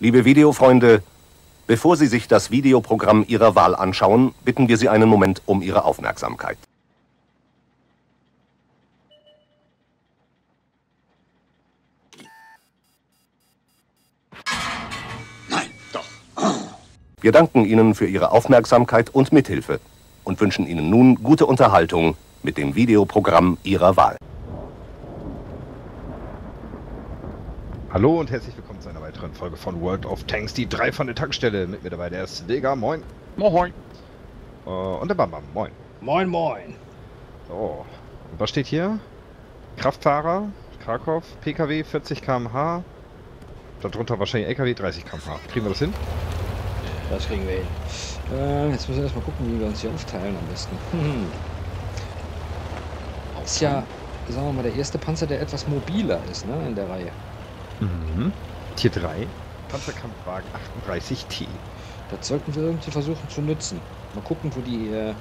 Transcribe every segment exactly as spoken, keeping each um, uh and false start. Liebe Videofreunde, bevor Sie sich das Videoprogramm Ihrer Wahl anschauen, bitten wir Sie einen Moment um Ihre Aufmerksamkeit. Nein, doch. Wir danken Ihnen für Ihre Aufmerksamkeit und Mithilfe und wünschen Ihnen nun gute Unterhaltung mit dem Videoprogramm Ihrer Wahl. Hallo und herzlich willkommen zu einer weiteren Folge von World of Tanks, die drei von der Tankstelle. Mit mir dabei der Svilgar, moin. Moin. Äh, und der Bambam, moin. Moin, moin. So, und was steht hier? Kraftfahrer, Krakow, P K W vierzig Kilometer pro Stunde, darunter wahrscheinlich L K W dreißig Kilometer pro Stunde. Kriegen wir das hin? Das kriegen wir hin. Äh, jetzt müssen wir erstmal gucken, wie wir uns hier aufteilen am besten. Hm. Ist ja, sagen wir mal, der erste Panzer, der etwas mobiler ist, ne, in der Reihe. Mhm. Tier drei, Panzerkampfwagen achtunddreißig T. Das sollten wir irgendwie versuchen zu nutzen. Mal gucken, wo die... Äh,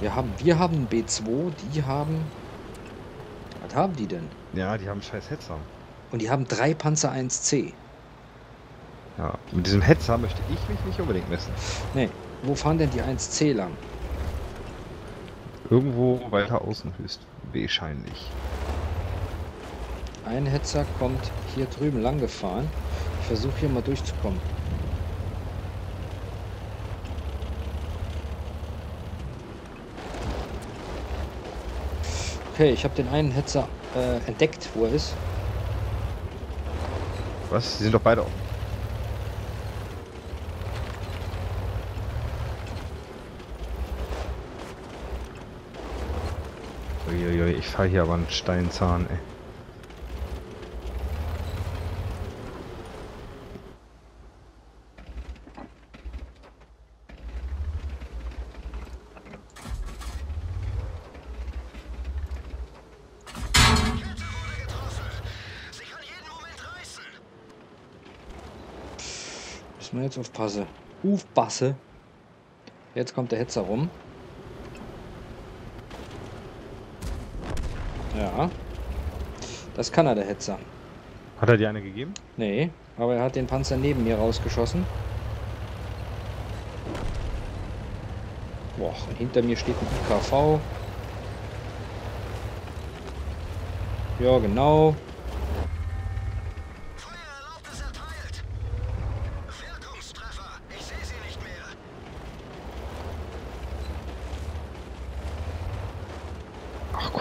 wir haben wir haben einen B zwei, die haben... Was haben die denn? Ja, die haben scheiß Hetzer. Und die haben drei Panzer eins C. Ja, mit diesem Hetzer möchte ich mich nicht unbedingt messen. Nee, wo fahren denn die eins C lang? Irgendwo weiter außen höchst wahrscheinlich. Ein Hetzer kommt hier drüben lang gefahren. Ich versuche hier mal durchzukommen. Okay, ich habe den einen Hetzer äh, entdeckt, wo er ist. Was? Die sind doch beide offen. Uiuiui, ich fahre hier aber einen Steinzahn, ey. Jetzt aufpasse. Aufpasse. Jetzt kommt der Hetzer rum. Ja. Das kann er, der Hetzer. Hat er dir eine gegeben? Nee, aber er hat den Panzer neben mir rausgeschossen. Boah, und hinter mir steht ein I K V. Ja, genau.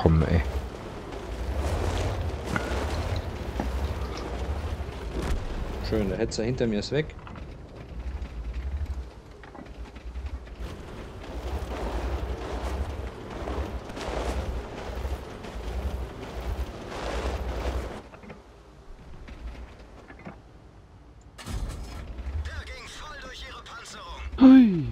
Komm, ey. Schön, der Hetzer hinter mir ist weg. Der ging voll durch ihre Panzerung. Hui.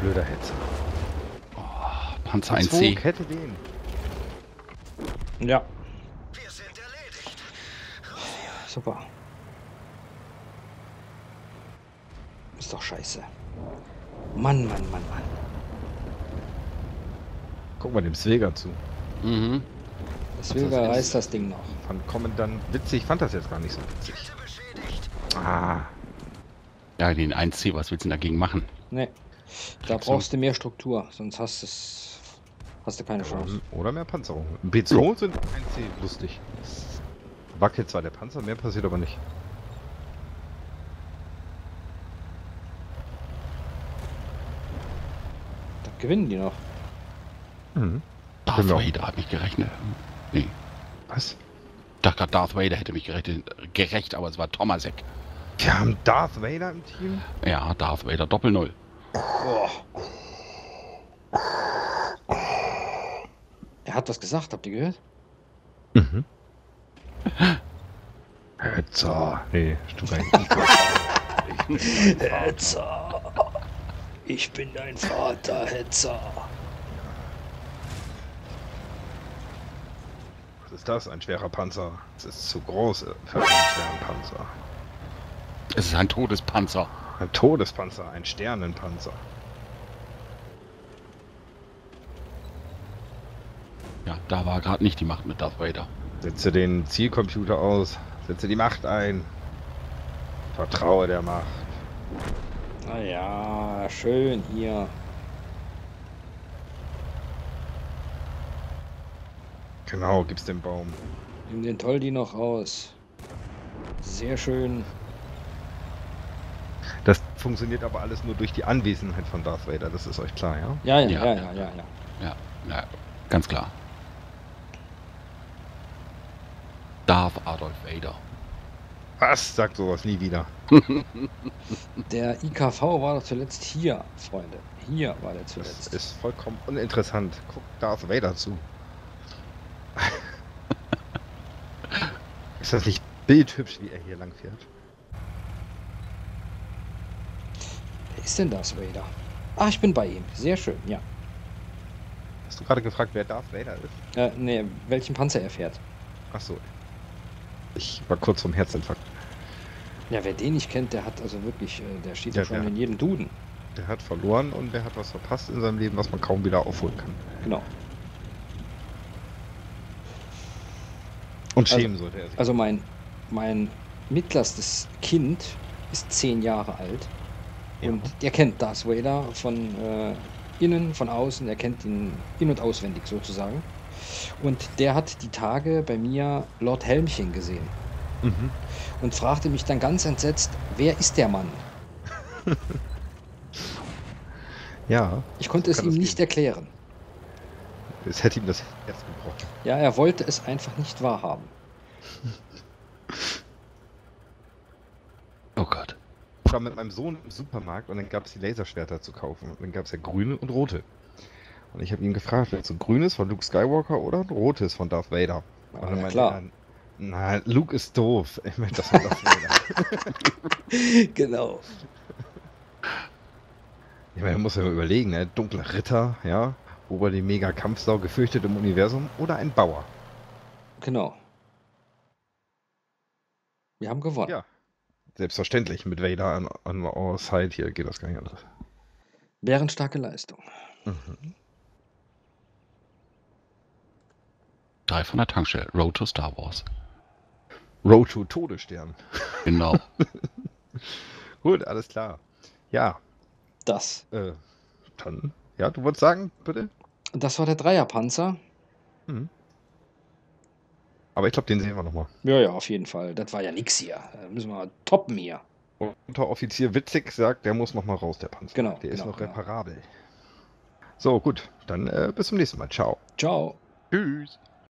Blöder Hetzer. Oh, Panzer eins C. Ich hätte den. Ja. Wir sind erledigt. Super. Ist doch scheiße. Mann, Mann, Mann, Mann. Guck mal dem Svilgar zu. Mhm. Der Svilgar reißt das Ding noch. Fand Kommandant witzig, fand das jetzt gar nicht so witzig. Ah. Ja, den eins C, was willst du denn dagegen machen? Nee. Da brauchst du mehr Struktur, sonst hast, es, hast du keine Chance. Oder mehr Panzerung. B zwei sind eins C lustig. Wackelt zwar der Panzer, mehr passiert aber nicht. Da gewinnen die noch. Mhm. Darth Vader hat mich gerechnet. Nee. Was? Ich dachte gerade, Darth Vader hätte mich gerecht, aber es war Tomasek. Wir haben Darth Vader im Team? Ja, Darth Vader Doppel null. Boah. Er hat was gesagt, habt ihr gehört? Mhm. Hetzer. Nee, stimmt eigentlich. Hetzer. Ich bin dein Vater, Hetzer. Was ist das? Ein schwerer Panzer. Es ist zu groß für einen schweren Panzer. Es ist ein Todespanzer. Ein Todespanzer, ein Sternenpanzer. Ja, da war gerade nicht die Macht mit Darth Vader. Setze den Zielcomputer aus. Setze die Macht ein. Vertraue der Macht. Na ja, schön hier. Genau, gib's dem Baum. Nimm den Toldi noch raus. Sehr schön. Das funktioniert aber alles nur durch die Anwesenheit von Darth Vader, das ist euch klar, ja? Ja, ja, ja, ja, ja. Ja, ja, ja. ja, ja ganz klar. Darth Adolf Vader. Was? Sagt sowas nie wieder. Der I K V war doch zuletzt hier, Freunde. Hier war der zuletzt. Das ist vollkommen uninteressant. Guckt Darth Vader zu. Ist das nicht bildhübsch, wie er hier lang fährt? Wer ist denn Darth Vader? Ah, ich bin bei ihm. Sehr schön, ja. Hast du gerade gefragt, wer Darth Vader ist? Äh, nee, welchen Panzer er fährt. Ach so. Ich war kurz vom Herzinfarkt. Ja, wer den nicht kennt, der hat also wirklich, der steht ja, ja schon in jedem Duden. Der hat verloren und der hat was verpasst in seinem Leben, was man kaum wieder aufholen kann. Genau. Und schämen also, sollte er sich. Also mein, mein mittlerstes Kind ist zehn Jahre alt. Ja. Und der kennt Darth Vader von äh, innen, von außen. Er kennt ihn in- und auswendig sozusagen. Und der hat die Tage bei mir Lord Helmchen gesehen. Mhm. Und fragte mich dann ganz entsetzt, wer ist der Mann? Ja. Ich konnte es ihm nicht erklären. Es hätte ihm das Herz gebrochen. Ja, er wollte es einfach nicht wahrhaben. Oh Gott. Ich war mit meinem Sohn im Supermarkt und dann gab es die Laserschwerter zu kaufen. Und dann gab es ja grüne und rote. Und ich habe ihn gefragt, willst du ein grünes von Luke Skywalker oder ein rotes von Darth Vader? Und ah, dann ja, klar. Na, Luke ist doof. Ich meine, das von Darth Vader. Genau. Ich meine, man muss ja mal überlegen, ne? Dunkler Ritter, ja? Ober die Mega-Kampfsau, gefürchtet im Universum oder ein Bauer. Genau. Wir haben gewonnen. Ja. Selbstverständlich, mit Vader an, an our side hier geht das gar nicht anders. Bärenstarke Leistung. Mhm. Drei von der Tankstelle. Road to Star Wars. Road to Todesstern. Genau. Gut, alles klar. Ja. Das. Äh, dann. Ja, du wolltest sagen, bitte? Das war der Dreierpanzer. Mhm. Aber ich glaube, den sehen wir nochmal. Ja, ja, auf jeden Fall. Das war ja nix hier. Da müssen wir mal toppen hier. Und Unteroffizier Witzig sagt, der muss nochmal raus, der Panzer. Genau. Der genau, ist noch genau. reparabel. So, gut. Dann äh, bis zum nächsten Mal. Ciao. Ciao. Tschüss.